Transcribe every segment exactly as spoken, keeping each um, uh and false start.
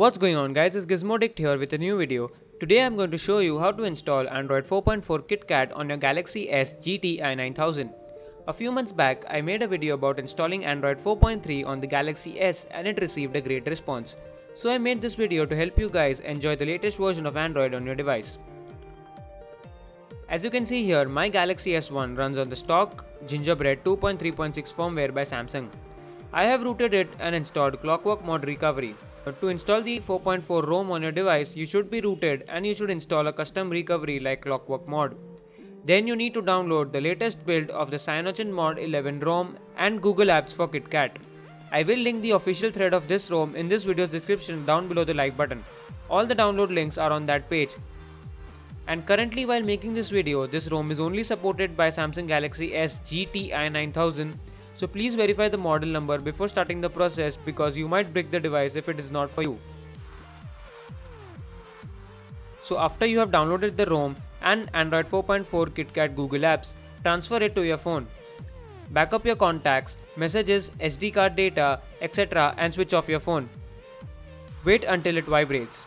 What's going on guys, it's Gizmodict here with a new video. Today I'm going to show you how to install Android four point four KitKat on your Galaxy S G T I nine thousand. A few months back, I made a video about installing Android four point three on the Galaxy S and it received a great response. So I made this video to help you guys enjoy the latest version of Android on your device. As you can see here, my Galaxy S one runs on the stock Gingerbread two point three point six firmware by Samsung. I have rooted it and installed Clockwork Mod recovery. To install the four point four ROM on your device, you should be rooted and you should install a custom recovery like Clockwork Mod. Then you need to download the latest build of the CyanogenMod eleven ROM and Google Apps for KitKat. I will link the official thread of this ROM in this video's description down below the like button. All the download links are on that page. And currently while making this video, this ROM is only supported by Samsung Galaxy S G T I nine thousand. So please verify the model number before starting the process because you might brick the device if it is not for you. So after you have downloaded the ROM and Android four point four KitKat Google Apps, transfer it to your phone. Back up your contacts, messages, S D card data, et cetera and switch off your phone. Wait until it vibrates.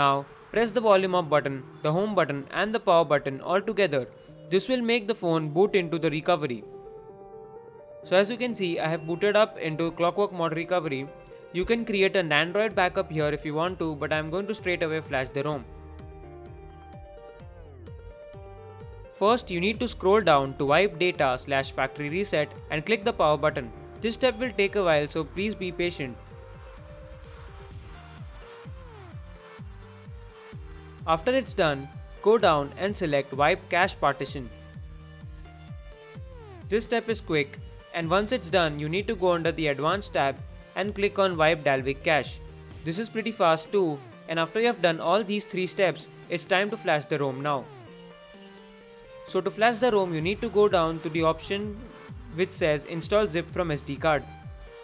Now press the volume up button, the home button and the power button all together. This will make the phone boot into the recovery. So as you can see, I have booted up into Clockwork Mod recovery. You can create an Android backup here if you want to, but I am going to straight away flash the ROM. First, you need to scroll down to wipe data slash factory reset and click the power button. This step will take a while, so please be patient. After it's done, go down and select wipe cache partition. This step is quick. And once it's done, you need to go under the Advanced tab and click on Wipe Dalvik Cache. This is pretty fast too, and after you have done all these three steps, it's time to flash the ROM now. So to flash the ROM, you need to go down to the option which says Install Zip from S D card.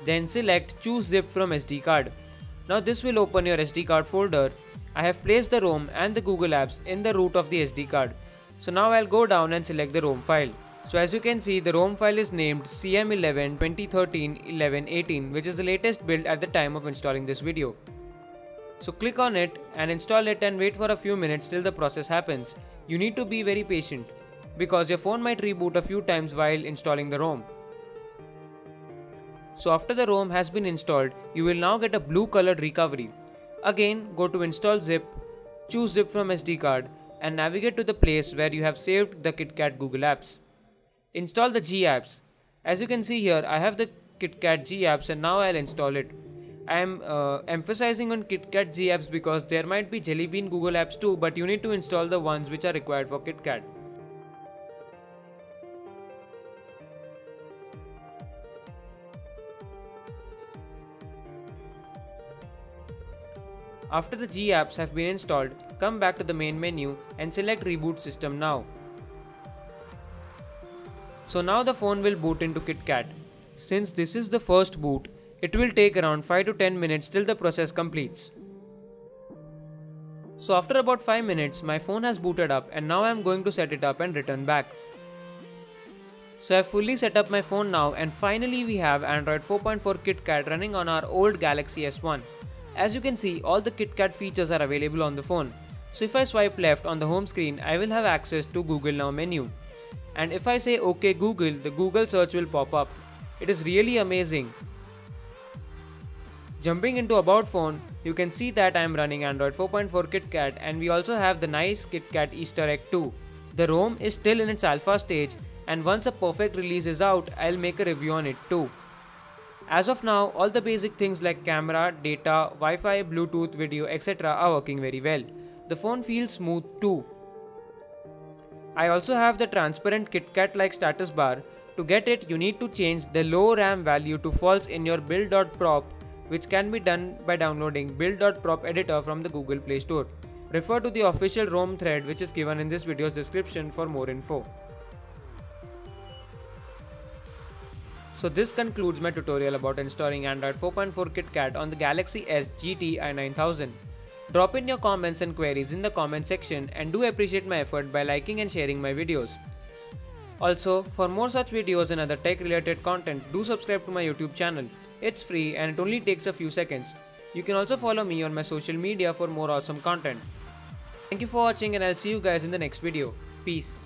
Then select Choose Zip from S D card. Now this will open your S D card folder. I have placed the ROM and the Google Apps in the root of the S D card. So now I'll go down and select the ROM file. So as you can see, the ROM file is named C M eleven twenty thirteen eleven eighteen, which is the latest build at the time of installing this video. So click on it and install it and wait for a few minutes till the process happens. You need to be very patient because your phone might reboot a few times while installing the ROM. So after the ROM has been installed, you will now get a blue colored recovery. Again, go to Install Zip, choose Zip from S D card and navigate to the place where you have saved the KitKat Google Apps. Install the G-Apps. As you can see here, I have the KitKat G-Apps and now I'll install it. I am uh, emphasizing on KitKat G-Apps because there might be Jelly Bean Google Apps too, but you need to install the ones which are required for KitKat. After the G-Apps have been installed, come back to the main menu and select Reboot System Now. So now the phone will boot into KitKat. Since this is the first boot, it will take around five to ten minutes till the process completes. So after about five minutes, my phone has booted up and now I am going to set it up and return back. So I have fully set up my phone now and finally we have Android four point four KitKat running on our old Galaxy S one. As you can see, all the KitKat features are available on the phone. So if I swipe left on the home screen, I will have access to Google Now menu. And if I say OK Google, the Google search will pop up. It is really amazing. Jumping into About Phone, you can see that I am running Android four point four KitKat and we also have the nice KitKat Easter egg too. The ROM is still in its alpha stage and once a perfect release is out, I'll make a review on it too. As of now, all the basic things like camera, data, Wi-Fi, Bluetooth, video, et cetera are working very well. The phone feels smooth too. I also have the transparent KitKat like status bar. To get it, you need to change the low RAM value to false in your build dot prop, which can be done by downloading build dot prop editor from the Google Play Store. Refer to the official ROM thread which is given in this video's description for more info. So this concludes my tutorial about installing Android four point four KitKat on the Galaxy S G T I nine thousand. Drop in your comments and queries in the comment section and do appreciate my effort by liking and sharing my videos. Also, for more such videos and other tech related content, do subscribe to my YouTube channel. It's free and it only takes a few seconds. You can also follow me on my social media for more awesome content. Thank you for watching and I'll see you guys in the next video. Peace.